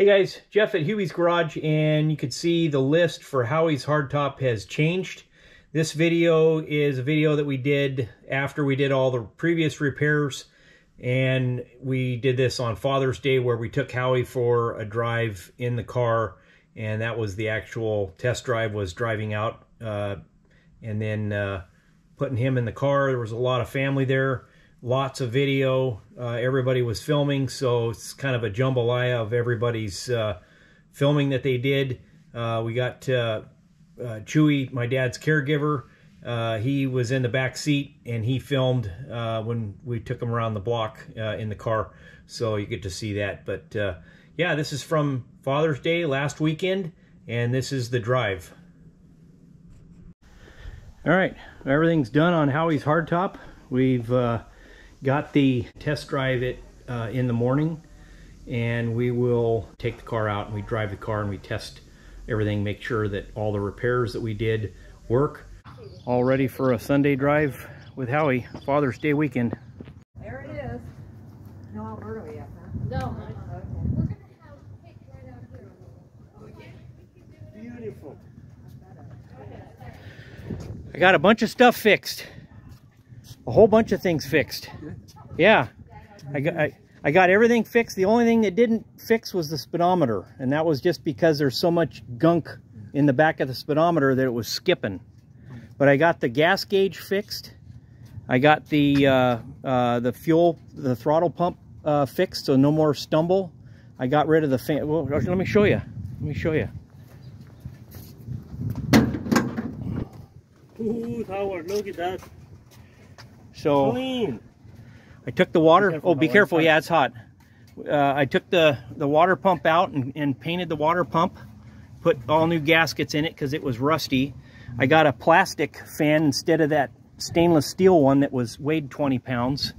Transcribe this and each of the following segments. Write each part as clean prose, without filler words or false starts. Hey guys, Jeff at Hubie's Garage, and you can see the list for Howie's hardtop has changed. This video is a video that we did after we did all the previous repairs, and we did this on Father's Day where we took Howie for a drive in the car, and that was the actual test drive, was driving out and then putting him in the car. There was a lot of family there. Lots of video, everybody was filming, so it's kind of a jambalaya of everybody's filming that they did. We got Chewy, my dad's caregiver. He was in the back seat and he filmed when we took him around the block in the car, so you get to see that. But yeah, this is from Father's Day last weekend, and this is the drive. All right, everything's done on Howie's hardtop. We've got the test drive it in the morning, and we will take the car out and we drive the car and we test everything, make sure that all the repairs that we did work. All ready for a Sunday drive with Howie, Father's Day weekend. There it is. No Alberta yet, huh? No. Okay. We're gonna have a cake right out here. Okay. Beautiful. I got a bunch of stuff fixed. A whole bunch of things fixed. Yeah, I got everything fixed. The only thing that didn't fix was the speedometer, and that was just because there's so much gunk in the back of the speedometer that it was skipping. But I got the gas gauge fixed. I got the throttle pump fixed, so no more stumble. I got rid of the fan. Well, let me show you. Let me show you. Ooh, Howard, look at that. So clean. I took the water. Be careful. Yeah, it's hot. I took the water pump out and painted the water pump, put all new gaskets in it because it was rusty. I got a plastic fan instead of that stainless steel one that weighed 20 pounds.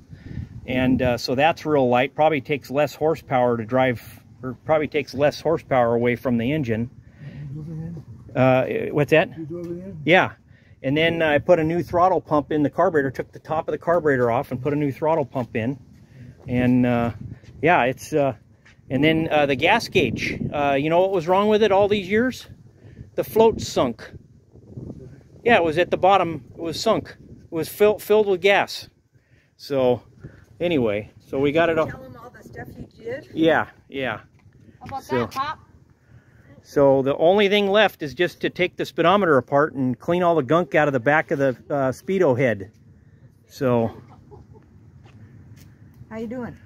And so that's real light. Probably takes less horsepower to drive, or probably takes less horsepower away from the engine. What's that? Yeah. And then I put a new throttle pump in the carburetor, took the top of the carburetor off and put a new throttle pump in. And yeah, it's, and then the gas gauge, you know what was wrong with it all these years? The float sunk. Yeah, it was at the bottom, it was sunk. It was filled with gas. So anyway, so we got it all. Tell them all the stuff you did? Yeah, yeah. How about that, Pop? So the only thing left is just to take the speedometer apart and clean all the gunk out of the back of the speedo head. So. How you doing? I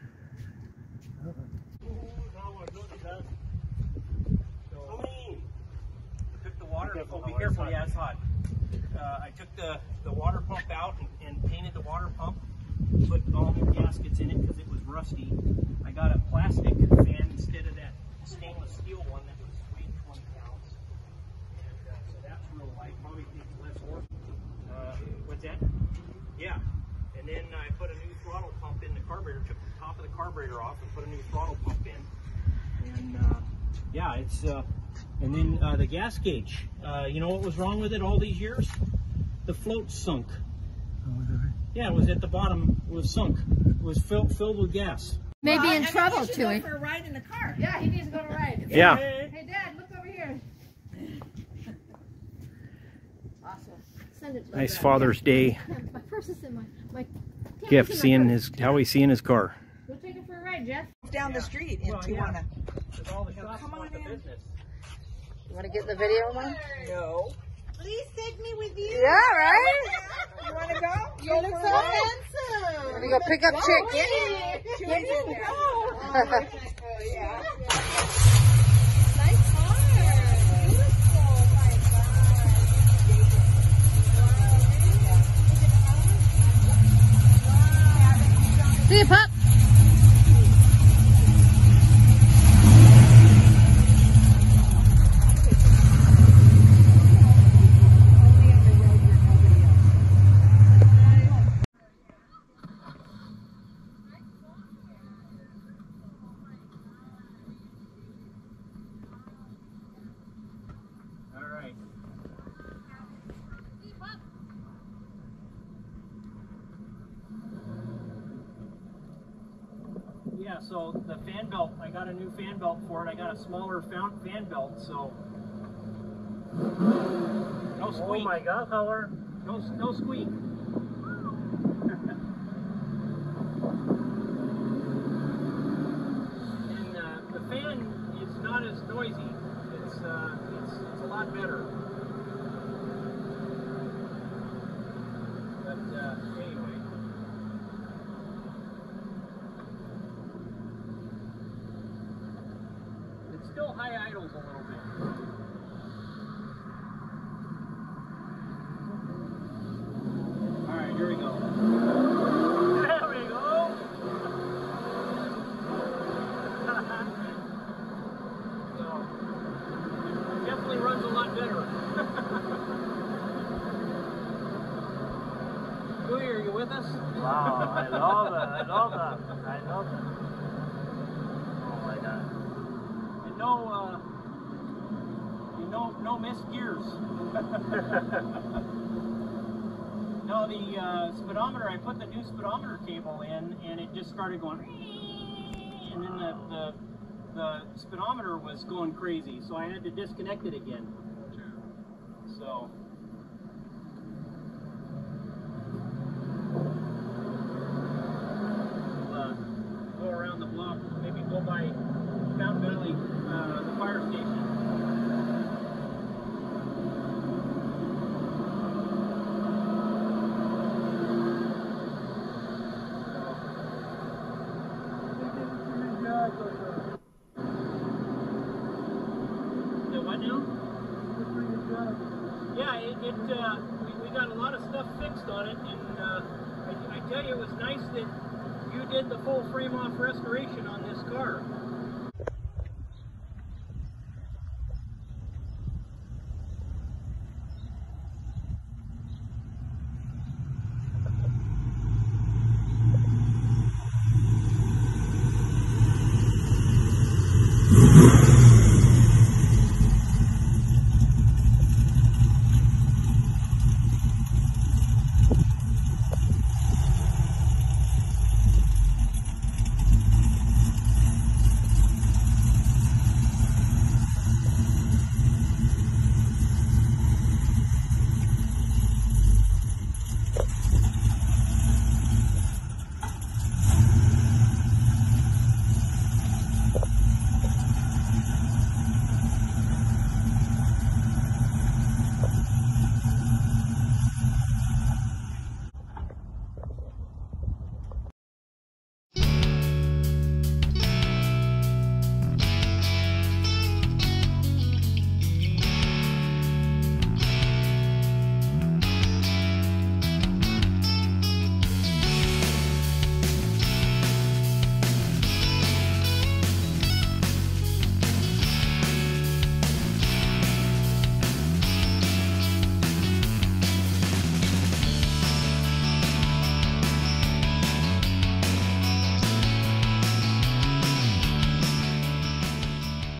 took the water, be careful, yeah, it's hot. I took the water pump out and painted the water pump, put all the gaskets in it because it was rusty. I got a plastic fan instead of that stainless steel one that was weighing 20 pounds. And so that's real light. Probably takes less horse. What's that? Yeah. And then I put a new throttle pump in the carburetor, took the top of the carburetor off and put a new throttle pump in. And yeah, it's, and then the gas gauge. You know what was wrong with it all these years? The float sunk. Yeah, it was at the bottom, it was sunk. It was filled with gas. Maybe in trouble, Chewy. He needs to go for a ride in the car. Yeah, he needs to go for a ride. Yeah. Hey, Dad, look over here. Awesome. Send it to nice Father's Day. My purse is in my gift. Seeing his how he's seeing his car. Go take it for a ride, Jeff. Down the street in Tijuana. Yeah. Come on in. You want to get in the video, Mom? No. Please take me with you. Yeah, right? You want to go? You look so handsome. Let me go pick up Chick. Yeah. Nice car. Beautiful. See you, Pop. Yeah, so the fan belt, I got a new fan belt for it. I got a smaller fan belt, so no squeak. Oh my God, Howler. No squeak. And the fan is not as noisy. It's a lot better. But anyway. It still high idles a little bit. Here we go. There we go. So, it definitely runs a lot better. Chewy, are you with us? Wow, I love it. I love it. Oh my God. And no missed gears. No, the speedometer, I put the new speedometer cable in, and it just started going, and then the speedometer was going crazy, so I had to disconnect it again. So, we'll go around the block, maybe go by Fountain Valley, the fire station. We got a lot of stuff fixed on it, and I tell you, it was nice that you did the full frame-off restoration on this car.